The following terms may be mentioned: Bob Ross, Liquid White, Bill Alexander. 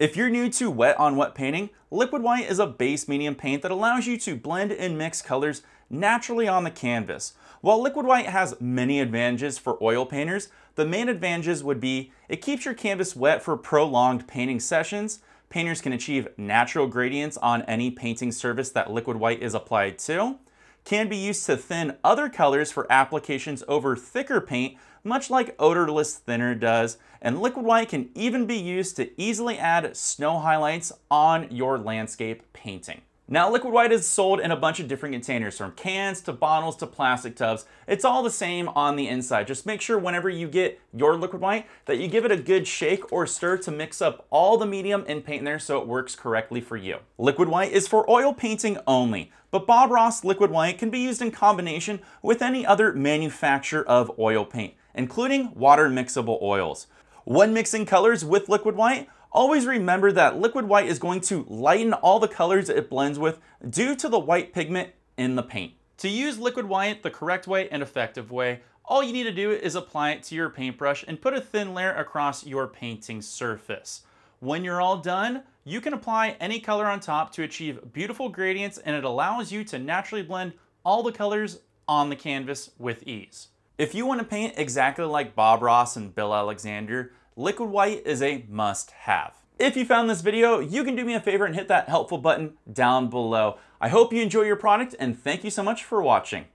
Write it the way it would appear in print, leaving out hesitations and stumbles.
If you're new to wet on wet painting, Liquid White is a base medium paint that allows you to blend and mix colors naturally on the canvas. While Liquid White has many advantages for oil painters, the main advantages would be it keeps your canvas wet for prolonged painting sessions. Painters can achieve natural gradients on any painting surface that Liquid White is applied to. Can be used to thin other colors for applications over thicker paint, much like odorless thinner does. And Liquid White can even be used to easily add snow highlights on your landscape painting. Now, Liquid White is sold in a bunch of different containers, from cans to bottles to plastic tubs. It's all the same on the inside. Just make sure whenever you get your Liquid White that you give it a good shake or stir to mix up all the medium and paint in there so it works correctly for you. Liquid White is for oil painting only, but Bob Ross Liquid White can be used in combination with any other manufacturer of oil paint, including water mixable oils. When mixing colors with Liquid White, always remember that Liquid White is going to lighten all the colors it blends with due to the white pigment in the paint. To use Liquid White the correct way and effective way, all you need to do is apply it to your paintbrush and put a thin layer across your painting surface. When you're all done, you can apply any color on top to achieve beautiful gradients, and it allows you to naturally blend all the colors on the canvas with ease. If you want to paint exactly like Bob Ross and Bill Alexander, Liquid White is a must-have. If you found this video, you can do me a favor and hit that helpful button down below. I hope you enjoy your product, and thank you so much for watching.